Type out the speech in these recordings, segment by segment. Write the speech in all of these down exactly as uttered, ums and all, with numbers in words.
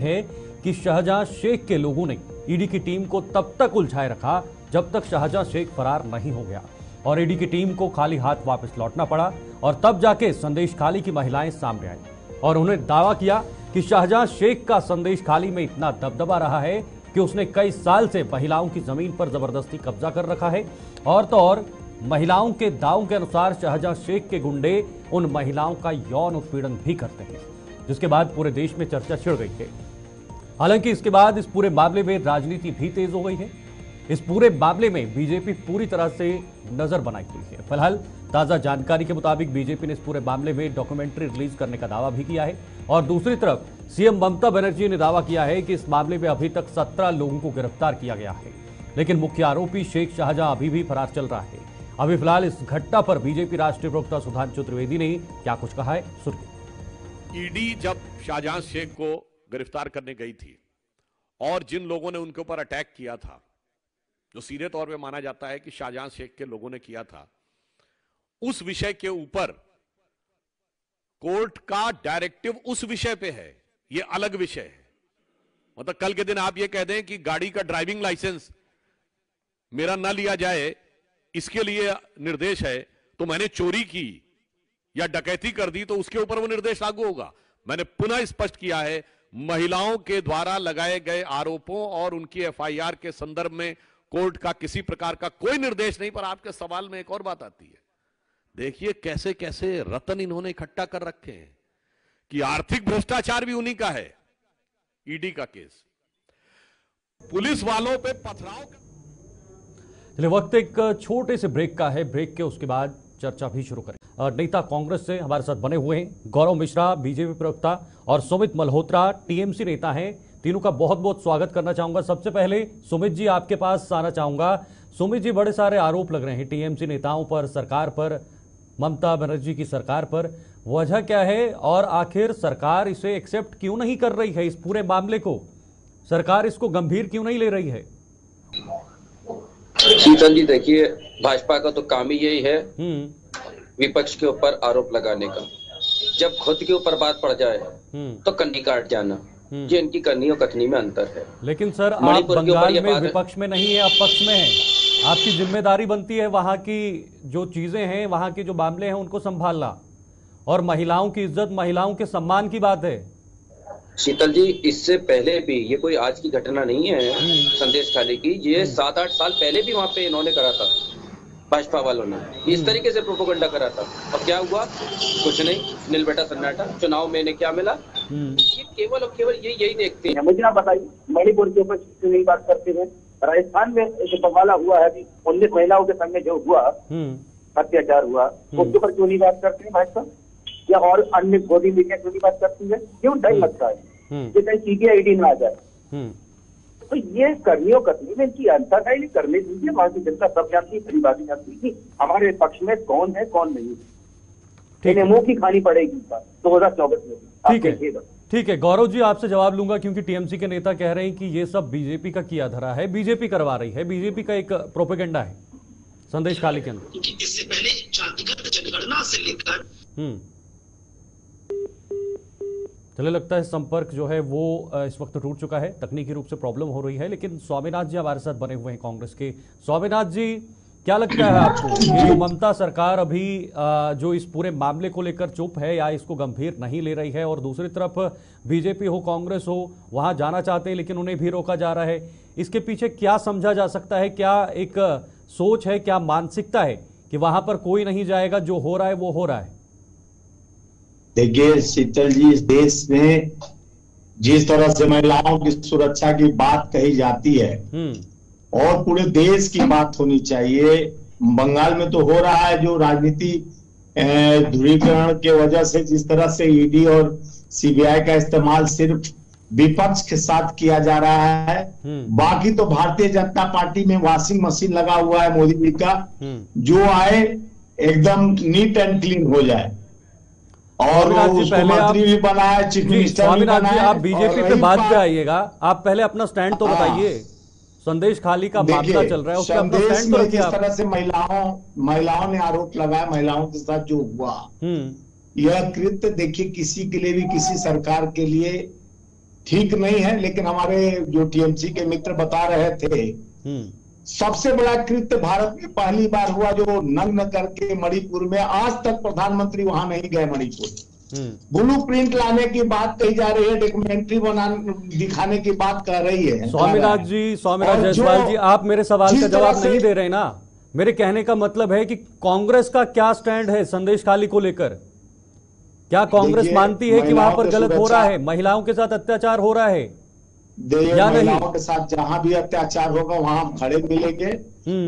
है कि शाहजहां शेख के लोगों ने ईडी की टीम को तब तक उलझाए रखा जब तक शाहजहां शेख फरार नहीं हो गया और ईडी की टीम को खाली हाथ वापस लौटना पड़ा और तब जाके संदेश खाली की महिलाएं सामने आई और उन्होंने दावा किया कि शाहजहां शेख का संदेश खाली में इतना दबदबा रहा है कि उसने कई साल से महिलाओं की जमीन पर जबरदस्ती कब्जा कर रखा है। और तो और महिलाओं के दावों के अनुसार शाहजहां शेख के गुंडे उन महिलाओं का यौन उत्पीड़न भी करते हैं, जिसके बाद पूरे देश में चर्चा छिड़ गई है। हालांकि इसके बाद इस पूरे मामले में राजनीति भी तेज हो गई है। इस पूरे मामले में बीजेपी पूरी तरह से नजर बनाई हुई है। फिलहाल ताजा जानकारी के मुताबिक बीजेपी ने इस पूरे मामले में डॉक्यूमेंट्री रिलीज करने का दावा भी किया है और दूसरी तरफ सीएम ममता बनर्जी ने दावा किया है कि इस मामले में अभी तक सत्रह लोगों को गिरफ्तार किया गया है, लेकिन मुख्य आरोपी शेख शाहजहां अभी भी फरार चल रहा है। अभी फिलहाल इस घटना पर बीजेपी राष्ट्रीय प्रवक्ता सुधांश चतुर्वेदी ने क्या कुछ कहा है, सुनिए। ईडी जब शाहजहां शेख को गिरफ्तार करने गई थी और जिन लोगों ने उनके ऊपर अटैक किया था, जो सीधे तौर पे माना जाता है कि शाहजहां शेख के लोगों ने किया था, उस विषय के ऊपर कोर्ट का डायरेक्टिव उस विषय पे है, ये अलग विषय है। मतलब कल के दिन आप ये कह दें कि गाड़ी का ड्राइविंग लाइसेंस मेरा ना लिया जाए, इसके लिए निर्देश है, तो मैंने चोरी की या डकैती कर दी तो उसके ऊपर वो निर्देश लागू होगा। मैंने पुनः स्पष्ट किया है, महिलाओं के द्वारा लगाए गए आरोपों और उनकी एफआईआर के संदर्भ में कोर्ट का किसी प्रकार का कोई निर्देश नहीं। पर आपके सवाल में एक और बात आती है, देखिए कैसे कैसे रतन इन्होंने इकट्ठा कर रखे हैं कि आर्थिक भ्रष्टाचार भी उन्हीं का है। ईडी का केस पुलिस वालों पे पथराव कर... चलिए वक्त एक छोटे से ब्रेक का है, ब्रेक के उसके बाद चर्चा भी शुरू करें। नेता कांग्रेस से हमारे साथ बने हुए हैं गौरव मिश्रा, बीजेपी प्रवक्ता, और सुमित मल्होत्रा, टीएमसी नेता हैं। तीनों का बहुत बहुत स्वागत करना चाहूंगा। सबसे पहले सुमित जी, आपके पास आना चाहूंगा। सुमित जी, बड़े सारे आरोप लग रहे हैं टीएमसी नेताओं पर, सरकार पर, ममता बनर्जी की सरकार पर, वजह क्या है और आखिर सरकार इसे एक्सेप्ट क्यों नहीं कर रही है? इस पूरे मामले को सरकार इसको गंभीर क्यों नहीं ले रही है? शीतल जी, देखिए भाजपा का तो काम ही यही है विपक्ष के ऊपर आरोप लगाने का। जब खुद के ऊपर बात पड़ जाए तो कन्नी काट जाना, ये इनकी करनी और कथनी में अंतर है। लेकिन सर, आप बंगाल में विपक्ष में नहीं है, आप पक्ष में हैं। आपकी जिम्मेदारी बनती है वहाँ की जो चीजें हैं, वहाँ के जो मामले हैं उनको संभालना, और महिलाओं की इज्जत, महिलाओं के सम्मान की बात है। शीतल जी, इससे पहले भी ये कोई आज की घटना नहीं है संदेश खाली की, ये सात आठ साल पहले भी वहाँ पे इन्होंने करा था, भाजपा वालों ने इस तरीके से प्रोपोगंडा करा था। और क्या हुआ? कुछ नहीं, नील बेटा सन्नाटा। चुनाव में क्या मिला? ये केवल और केवल ये यही देखते हैं। मुझे आप बताइए, मणिपुर के ऊपर क्यों नहीं बात करते हैं? राजस्थान में जो बवाला हुआ है, उन्नीस महिलाओं के संग में जो हुआ अत्याचार हुआ, उसके ऊपर क्यों नहीं बात करते हैं भाजपा? या और अन्य गोदी मीडिया क्यों नहीं बात करती है? क्यों डर लगता है कि कहीं सीबीआई ईडी ना आ जाए? तो ये कर्मियों कथनी में इनकी अंतर्दायी करने दीजिए। वहां की जनता सब जानती है, पूरी बात जानती है कि हमारे पक्ष में कौन है कौन नहीं है। इन्हें मुंह की खानी पड़ेगी दो हजार चौबीस में। ठीक है, ठीक है गौरव जी, आपसे जवाब लूंगा क्योंकि टीएमसी के नेता कह रहे हैं कि ये सब बीजेपी का किया धरा है, बीजेपी करवा रही है, बीजेपी का एक प्रोपेगेंडा है संदेश खाली के अंदर। इससे पहले जातिगत जनगणना से लेकर चले, लगता है संपर्क जो है वो इस वक्त टूट चुका है, तकनीकी रूप से प्रॉब्लम हो रही है। लेकिन स्वामीनाथ जी हमारे साथ बने हुए हैं कांग्रेस के। स्वामीनाथ जी, क्या लगता है आपको कि ममता सरकार अभी जो इस पूरे मामले को लेकर चुप है या इसको गंभीर नहीं ले रही है, और दूसरी तरफ बीजेपी हो कांग्रेस हो वहां जाना चाहते हैं लेकिन उन्हें भी रोका जा रहा है, इसके पीछे क्या समझा जा सकता है? क्या एक सोच है, क्या मानसिकता है कि वहां पर कोई नहीं जाएगा, जो हो रहा है वो हो रहा है? देखिए शीतल जी, इस देश में जिस तरह से महिलाओं की सुरक्षा की बात कही जाती है और पूरे देश की बात होनी चाहिए, बंगाल में तो हो रहा है। जो राजनीति ध्रुवीकरण के वजह से जिस तरह से ईडी और सीबीआई का इस्तेमाल सिर्फ विपक्ष के साथ किया जा रहा है, बाकी तो भारतीय जनता पार्टी में वॉशिंग मशीन लगा हुआ है मोदी जी का, जो आए एकदम नीट एंड क्लीन हो जाए। और मंत्री भी बनाए, चीफ मिनिस्टर भी बनाए। आप बीजेपी पे बात पे आइएगा, आप पहले अपना स्टैंड तो बताइए। संदेश खाली का मामला चल रहा है, उसका अपना स्टैंड पर किस तरह से महिलाओं महिलाओं ने आरोप लगाया, महिलाओं के साथ जो हुआ, यह कृत्य देखिए किसी के लिए भी, किसी सरकार के लिए ठीक नहीं है, लेकिन हमारे जो टीएमसी के मित्र बता रहे थे, सबसे बड़ा कृत्य भारत में पहली बार हुआ जो नग्न करके मणिपुर में, आज तक प्रधानमंत्री वहां नहीं गए मणिपुर। ब्लू प्रिंट लाने की बात कही जा रही है, डॉक्यूमेंट्री बनाने दिखाने की बात कह रही है। स्वामीनाथ जी, स्वामीनाथ जायसवाल जी, आप मेरे सवाल का जवाब नहीं दे रहे ना। मेरे कहने का मतलब है कि कांग्रेस का क्या स्टैंड है संदेशखाली को लेकर? क्या कांग्रेस मानती है कि वहां पर गलत हो रहा है, महिलाओं के साथ अत्याचार हो रहा है या नहीं? महिलाओं के साथ जहां भी अत्याचार होगा वहां हम खड़े मिलेंगे,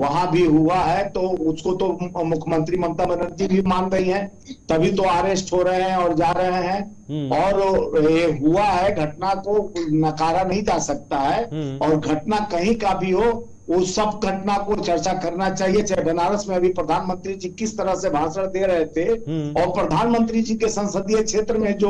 वहां भी हुआ है तो उसको तो मुख्यमंत्री ममता बनर्जी भी मान रही है, तभी तो अरेस्ट हो रहे हैं और जा रहे हैं। और ये हुआ है, घटना को नकारा नहीं जा सकता है, और घटना कहीं का भी हो उस सब घटना को चर्चा करना चाहिए। चाहे बनारस में अभी प्रधानमंत्री जी किस तरह से भाषण दे रहे थे, और प्रधानमंत्री जी के संसदीय क्षेत्र में जो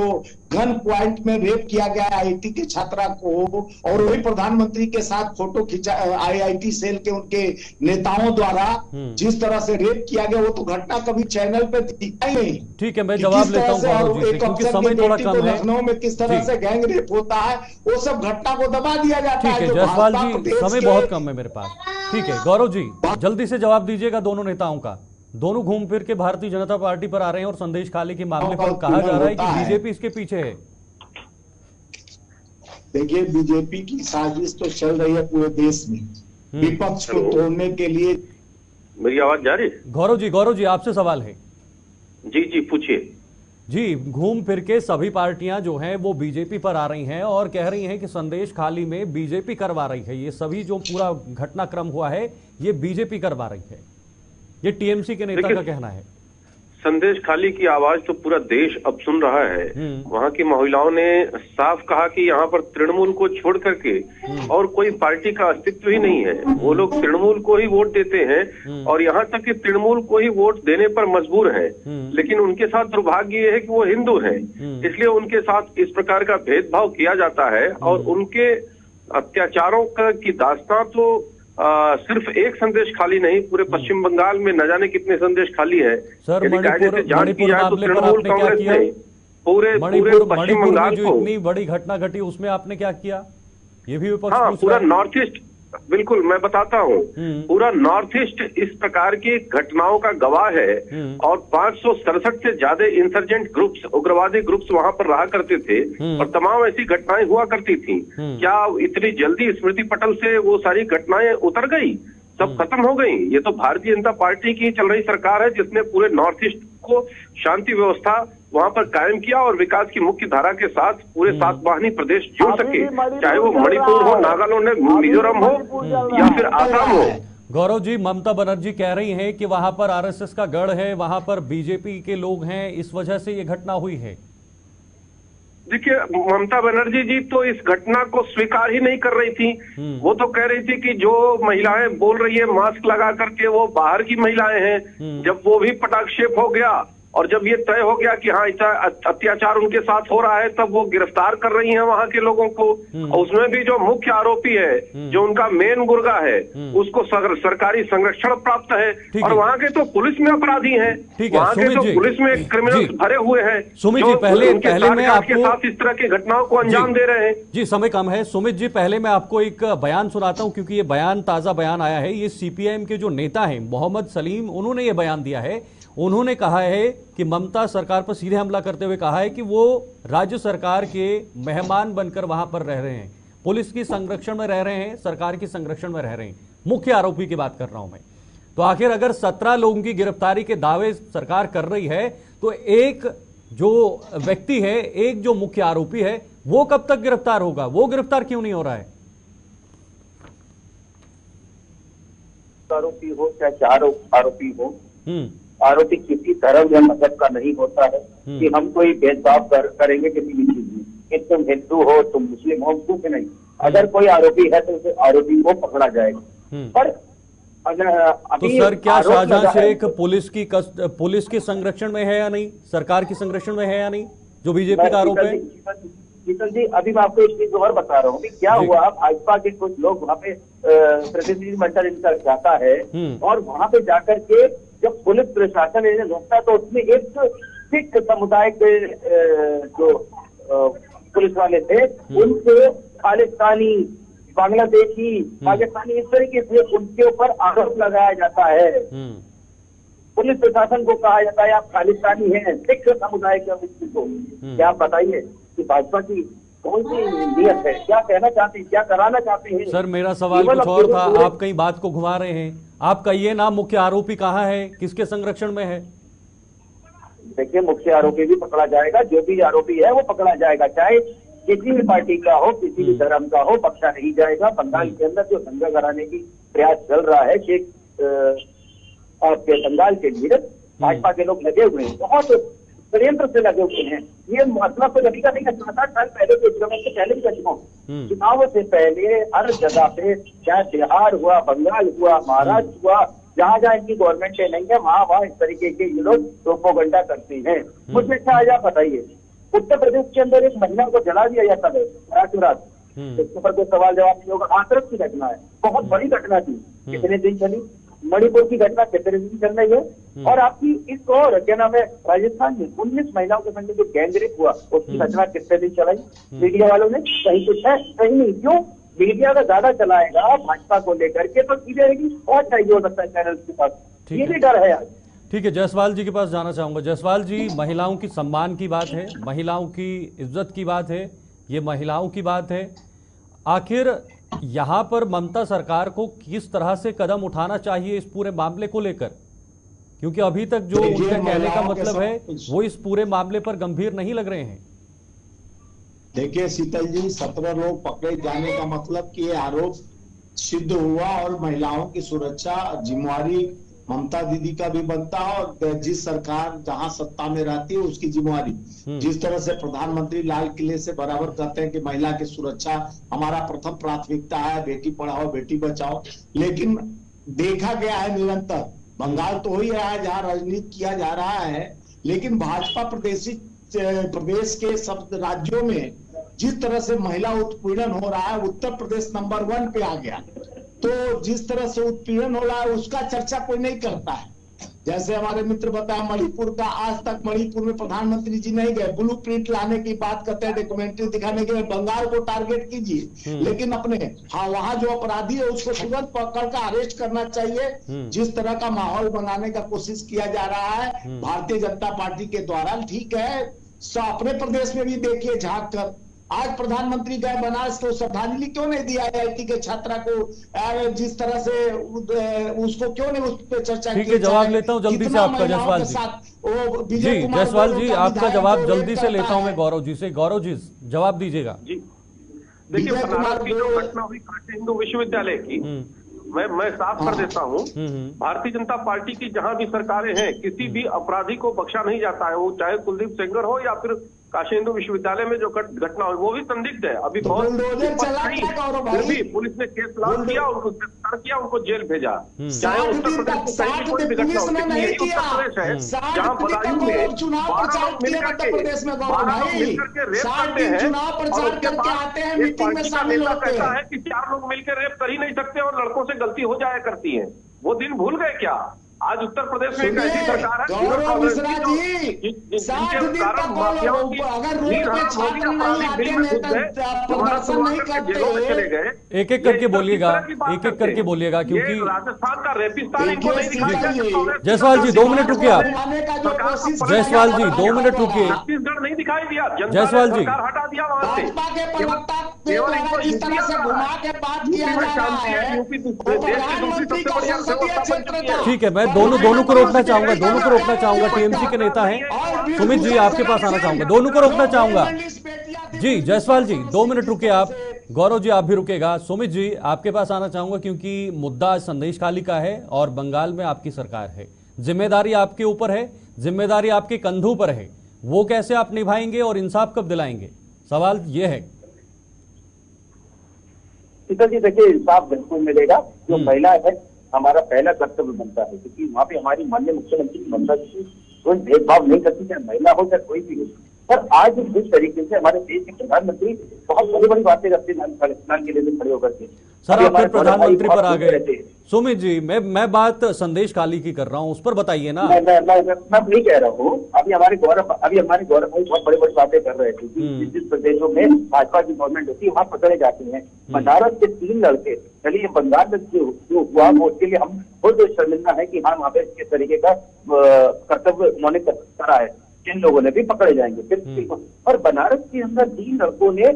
गन पॉइंट में रेप किया गया आईआईटी के छात्रा को, और वही प्रधानमंत्री के साथ फोटो खिंचा आईआईटी सेल के उनके नेताओं द्वारा जिस तरह से रेप किया गया, वो तो घटना कभी चैनल पे दिखाई नहीं। ठीक है, मैं जवाब लेता हूं। लखनऊ में किस तरह से गैंग रेप होता है, वो सब घटना को दबा दिया जाता है। समय बहुत कम है मेरे पास। ठीक है गौरव जी, जल्दी से जवाब दीजिएगा दोनों नेताओं का। दोनों घूम फिर के भारतीय जनता पार्टी पर आ रहे हैं, और संदेश खाली के मामले पर कहा जा रहा है कि बीजेपी इसके पीछे है। देखिए, बीजेपी की साजिश तो चल रही है पूरे देश में विपक्ष को तोड़ने के लिए। मेरी आवाज जा रही है? गौरव जी, गौरव जी आपसे सवाल है। जी जी पूछिए जी। घूम फिर के सभी पार्टियां जो हैं वो बीजेपी पर आ रही हैं और कह रही हैं कि संदेश खाली में बीजेपी करवा रही है, ये सभी जो पूरा घटनाक्रम हुआ है ये बीजेपी करवा रही है, ये टीएमसी के नेता का कहना है। संदेश खाली की आवाज तो पूरा देश अब सुन रहा है। वहां की महिलाओं ने साफ कहा कि यहाँ पर तृणमूल को छोड़ करके और कोई पार्टी का अस्तित्व ही नहीं है, वो लोग तृणमूल को ही वोट देते हैं और यहाँ तक कि तृणमूल को ही वोट देने पर मजबूर हैं। लेकिन उनके साथ दुर्भाग्य ये है कि वो हिंदू हैं, इसलिए उनके साथ इस प्रकार का भेदभाव किया जाता है। और उनके अत्याचारों का की दास्तां तो आ, सिर्फ एक संदेश खाली नहीं, पूरे पश्चिम बंगाल में न जाने कितने संदेश खाली है। सर, मणिपुर मणिपुर मामले पर आपने क्या किया? पूरे मणिपुर पश्चिम बंगाल को इतनी बड़ी घटना घटी, उसमें आपने क्या किया? ये भी विपक्ष पूछ रहा है। पूरा नॉर्थ ईस्ट, बिल्कुल मैं बताता हूँ, पूरा नॉर्थ ईस्ट इस प्रकार की घटनाओं का गवाह है। और पांच सौ सड़सठ से ज्यादा इंसर्जेंट ग्रुप्स, उग्रवादी ग्रुप्स वहां पर रहा करते थे और तमाम ऐसी घटनाएं हुआ करती थी। क्या इतनी जल्दी स्मृति पटल से वो सारी घटनाएं उतर गई, सब खत्म हो गई? ये तो भारतीय जनता पार्टी की चल रही सरकार है जिसने पूरे नॉर्थ ईस्ट को शांति व्यवस्था वहां पर कायम किया और विकास की मुख्य धारा के साथ पूरे सात वाहनी प्रदेश जोड़ सके, चाहे वो मणिपुर हो, नागालैंड हो, मिजोरम हो या फिर आसाम हो। गौरव जी, ममता बनर्जी कह रही हैं कि वहां पर आरएसएस का गढ़ है, वहां पर बीजेपी के लोग हैं, इस वजह से ये घटना हुई है। देखिए, ममता बनर्जी जी तो इस घटना को स्वीकार ही नहीं कर रही थी। वो तो कह रही थी कि जो महिलाएं बोल रही है मास्क लगा करके वो बाहर की महिलाएं हैं। जब वो भी पटाक्षेप हो गया और जब ये तय हो गया कि हाँ अत्याचार उनके साथ हो रहा है, तब वो गिरफ्तार कर रही हैं वहां के लोगों को। और उसमें भी जो मुख्य आरोपी है, जो उनका मेन गुर्गा है, उसको सरकारी संरक्षण प्राप्त है। और वहां के तो पुलिस में अपराधी हैं, वहां के तो पुलिस में क्रिमिनल्स भरे हुए हैं जो पहले आपके साथ इस तरह की घटनाओं को अंजाम दे रहे हैं। जी, समय कम है। सुमित जी, पहले मैं आपको एक बयान सुनाता हूँ, क्योंकि ये बयान ताजा बयान आया है। ये सीपीआईएम के जो नेता है मोहम्मद सलीम, उन्होंने ये बयान दिया है। उन्होंने कहा है कि ममता सरकार पर सीधे हमला करते हुए कहा है कि वो राज्य सरकार के मेहमान बनकर वहां पर रह रहे हैं, पुलिस की संरक्षण में रह रहे हैं, सरकार की संरक्षण में रह रहे हैं। मुख्य आरोपी की बात कर रहा हूं मैं। तो आखिर अगर सत्रह लोगों की गिरफ्तारी के दावे सरकार कर रही है, तो एक जो व्यक्ति है, एक जो मुख्य आरोपी है, वो कब तक गिरफ्तार होगा? वो गिरफ्तार क्यों नहीं हो रहा है? आरोपी हो चाहे चार आरोपी हो, आरोपी किसी तरह या मजहब का नहीं होता है कि हम कोई भेदभाव कर, करेंगे किसी भी चीज में कि तुम हिंदू हो, तुम मुस्लिम हो, कुछ नहीं। अगर कोई आरोपी है तो उसे आरोपी को पकड़ा जाएगा। पर अगर अभी तो सर, क्या शाहजहां शेख पुलिस की कस्ट, पुलिस के संरक्षण में है या नहीं, सरकार के संरक्षण में है या नहीं, जो बीजेपी का आरोप है? शीतल जी, अभी मैं आपको एक चीज और बता रहा हूँ कि क्या हुआ। भाजपा के कुछ लोग वहाँ पे प्रतिनिधिमंडल इनका जाता है और वहाँ पे जाकर के जब पुलिस प्रशासन इन्हें रोकता है तो उसमें एक सिख समुदाय के जो पुलिस वाले थे उनको खालिस्तानी, बांग्लादेशी, पाकिस्तानी इस तरीके से उनके ऊपर आरोप लगाया जाता है। पुलिस प्रशासन को कहा जाता है आप खालिस्तानी हैं, सिख समुदाय के व्यक्ति को। क्या आप बताइए कि भाजपा की कौन सी नीयत है, क्या कहना चाहते हैं, क्या कराना चाहते हैं? सर मेरा सवाल कुछ और था, आप कहीं बात को घुमा रहे हैं। आपका ये नाम मुख्य आरोपी कहाँ है, किसके संरक्षण में है? देखिए मुख्य आरोपी भी पकड़ा जाएगा, जो भी आरोपी है वो पकड़ा जाएगा, चाहे किसी भी पार्टी का हो, किसी भी धर्म का हो, बख्शा नहीं जाएगा। बंगाल के अंदर जो दंगा कराने की प्रयास चल रहा है शेख आपके बंगाल के लिए भाजपा के लोग लगे हुए हैं, बहुत षड्यंत्र से लगे हुए हैं। ये मतलब तो लगी का नहीं, सात आठ साल पहले तो चुनाव से पहले भी कर चुका हूँ। चुनावों से पहले हर जगह पे, चाहे बिहार हुआ, बंगाल हुआ, महाराष्ट्र हुआ, जहाँ जहाँ इनकी गवर्नमेंट नहीं है वहाँ वहाँ इस तरीके के ये लोग प्रोपोगंडा करती हैं। मुझे अच्छा आज आप बताइए, उत्तर प्रदेश के अंदर एक महिला को जला दिया जाता है रात रात, इसके ऊपर कोई सवाल जवाब नहीं होगा। आंतरिक की घटना है, बहुत बड़ी घटना थी, कितने दिन चली। मणिपुर की घटना कितने दिन चल रही है। और आपकी इस और क्या नाम है, राजस्थान में उन्नीस महिलाओं के संग जो गैंगरेप हुआ उसकी घटना कितने दिन चलाई मीडिया वालों ने? कहीं कुछ है कहीं नहीं। क्यों मीडिया का ज्यादा चलाएगा भाजपा को लेकर के तो सीधे और चाहिए हो सकता है चैनल के पास, ये भी डर है आज। ठीक है, जायसवाल जी के पास जाना चाहूंगा। जायसवाल जी, महिलाओं की सम्मान की बात है, महिलाओं की इज्जत की बात है, ये महिलाओं की बात है। आखिर यहाँ पर ममता सरकार को किस तरह से कदम उठाना चाहिए इस पूरे मामले को लेकर, क्योंकि अभी तक जो उनका कहने का मतलब है वो इस पूरे मामले पर गंभीर नहीं लग रहे हैं। देखिए शीतल जी, सत्रह लोग पकड़े जाने का मतलब कि ये आरोप सिद्ध हुआ और महिलाओं की सुरक्षा जिम्मेवारी ममता दीदी का भी बनता है और जिस सरकार जहां सत्ता में रहती है उसकी जिम्मेवारी। जिस तरह से प्रधानमंत्री लाल किले से बराबर कहते हैं कि महिला की सुरक्षा हमारा प्रथम प्राथमिकता है, बेटी पढ़ाओ बेटी बचाओ, लेकिन देखा गया है निरंतर बंगाल तो हो ही रहा है जहाँ राजनीति किया जा रहा है, लेकिन भाजपा प्रदेशी प्रदेश के सब राज्यों में जिस तरह से महिला उत्पीड़न हो रहा है, उत्तर प्रदेश नंबर वन पे आ गया। तो जिस तरह से उत्पीड़न हो रहा है उसका चर्चा कोई नहीं करता है। जैसे हमारे मित्र बताया मणिपुर का, आज तक मणिपुर में प्रधानमंत्री जी नहीं गए। ब्लू प्रिंट लाने की बात करते हैं, डॉक्यूमेंट्री दिखाने के लिए बंगाल को टारगेट कीजिए, लेकिन अपने हाँ वहाँ जो अपराधी है उसको तुरंत पकड़ कर अरेस्ट करना चाहिए। जिस तरह का माहौल बनाने का कोशिश किया जा रहा है भारतीय जनता पार्टी के द्वारा, ठीक है अपने प्रदेश में भी देखिए झाँक कर। आज प्रधानमंत्री गए बनारस तो श्रद्धांजलि क्यों नहीं दिया आई आई टी के छात्रा को, जिस तरह से उसको क्यों नहीं उस पर चर्चा की। ठीक है, जवाब लेता हूं जल्दी से आपका जसवाल जी। जी जसवाल जी, आपका जवाब जल्दी से लेता हूं मैं गौरव जी से। गौरव जी जवाब दीजिएगा। जी देखिए, बनारस की जो घटना हुई काशी हिंदू विश्वविद्यालय की, मैं मैं साफ कर देता हूँ, भारतीय जनता पार्टी की जहाँ भी सरकारें हैं किसी भी अपराधी को बख्शा नहीं जाता है, वो चाहे कुलदीप सेंगर हो या फिर काशी हिंदू विश्वविद्यालय में जो घटना हुई वो भी संदिग्ध है। अभी बहुत फिर भी पुलिस ने केस लॉन्च किया, उनको गिरफ्तार किया, उनको जेल भेजा। चाहे उत्तर प्रदेश कोई भी घटना है जहाँ पलायन में बारह मिलकर के रेप करते हैं और उसके बाद एक पार्टी का नेता कहता है कि चार लोग मिलकर रेप कर ही नहीं सकते और लड़कों से गलती हो जाया करती है। वो दिन भूल गए क्या? आज उत्तर प्रदेश में एक ऐसी सरकार है गौरव मिश्रा जी, साठ दिन तक लोग अगर रोड पे छात्र नहीं आते प्रदर्शन नहीं करते। एक एक करके बोलिएगा, एक एक करके बोलिएगा, क्योंकि राजस्थान का रेपिस्तान इनको नहीं दिखाई। जायसवाल जी दो मिनट रुकिए आप। जायसवाल जी दो मिनट रुकिए। छत्तीसगढ़ नहीं दिखाई दिया, जायसवाल जी हटा दिया वहाँ से। इस तरह से घुमा के बात किया जा रहा है प्रधानमंत्री का संसदीय क्षेत्र। ठीक है, मैं दोनों दोनों को रोकना चाहूंगा, दोनों को रोकना चाहूंगा। टीएमसी के नेता हैं सुमित जी, आपके पास आना चाहूंगा, दोनों को रोकना चाहूंगा। जी जायसवाल जी दो मिनट रुके आप, गौरव जी आप भी रुकेगा। सुमित जी आपके पास आना चाहूंगा क्योंकि मुद्दा संदेश खाली का है और बंगाल में आपकी सरकार है, जिम्मेदारी आपके ऊपर है, जिम्मेदारी आपके कंधों पर है, वो कैसे आप निभाएंगे और इंसाफ कब दिलाएंगे, सवाल ये है। जी देखिए इंसाफ बिल्कुल मिलेगा, जो महिला है हमारा पहला कर्तव्य बनता है, क्योंकि वहाँ पे हमारी माननीय मुख्यमंत्री ममता जी कोई भेदभाव नहीं करती, चाहे महिला हो चाहे कोई भी हो। पर आज जिस तरीके से हमारे देश के प्रधानमंत्री बहुत बड़ी बड़ी बातें करते हैं, खालिस्तान के लिए खड़े होकर के। सर आप प्रधानमंत्री पर आ गए, सुमित जी, मैं मैं बात संदेश काली की कर रहा हूँ, उस पर बताइए ना। मैं मैं मैं, मैं नहीं कह रहा हूँ, अभी हमारे गौरव अभी हमारे गौरव भाई बहुत बड़ी बड़ी बातें कर रहे थे। जिस जिस प्रदेशों में भाजपा की गवर्नमेंट होती है वहाँ पकड़े जाती है। बनारस के तीन लड़के, चलिए बंगाल में जो जो हुआ वो उसके लिए हम खुद शर्मिंदा है कि हाँ वहाँ पे किस तरीके का कर्तव्य उन्होंने करा है, जिन लोगों ने भी पकड़े जाएंगे फिर। और बनारस के अंदर तीन लड़कों ने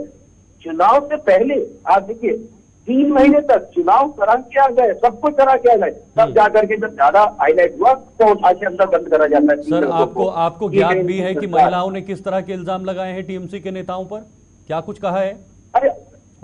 चुनाव से पहले, आप देखिए तीन महीने तक चुनाव करा किया गया, सब कुछ करा किया गया, तब जाकर के जब ज्यादा हाईलाइट हुआ तो उसके अंदर बंद करा जाता है। सर आपको आपको ज्ञान भी है कि महिलाओं ने किस तरह के इल्जाम लगाए हैं टीएमसी के नेताओं पर, क्या कुछ कहा है? अरे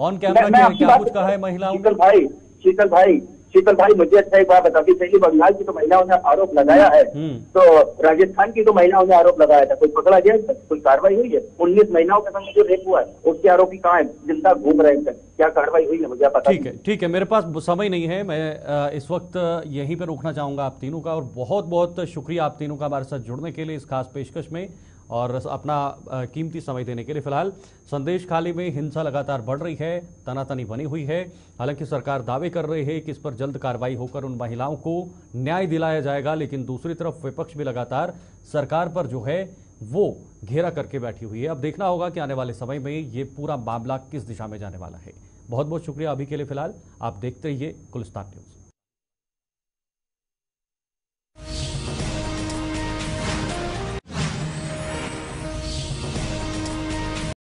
ऑन कैमरा क्या कुछ कहा है महिलाओं? शीतल भाई शीतल भाई शीतल भाई मुझे अच्छा एक बात बताती चाहिए, बंगाल की तो महिलाओं ने आरोप लगाया है, तो राजस्थान की तो महिलाओं ने आरोप लगाया था, कोई पकड़ा गया, कोई कार्रवाई हुई है? उन्नीस महिलाओं के संग जो रेप हुआ है उसके आरोपी कहाँ है? जिंदा घूम रहे हैं, क्या कार्रवाई हुई है? मुझे पता ठीक है ठीक है मेरे पास समय नहीं है, मैं इस वक्त यहीं पर रोकना चाहूंगा आप तीनों का, और बहुत बहुत शुक्रिया आप तीनों का हमारे साथ जुड़ने के लिए इस खास पेशकश में और अपना कीमती समय देने के लिए। फिलहाल संदेश खाली में हिंसा लगातार बढ़ रही है, तनातनी बनी हुई है, हालांकि सरकार दावे कर रही है कि इस पर जल्द कार्रवाई होकर उन महिलाओं को न्याय दिलाया जाएगा, लेकिन दूसरी तरफ विपक्ष भी लगातार सरकार पर जो है वो घेरा करके बैठी हुई है। अब देखना होगा कि आने वाले समय में ये पूरा मामला किस दिशा में जाने वाला है। बहुत बहुत शुक्रिया अभी के लिए। फिलहाल आप देखते रहिए गुलिस्तान न्यूज़।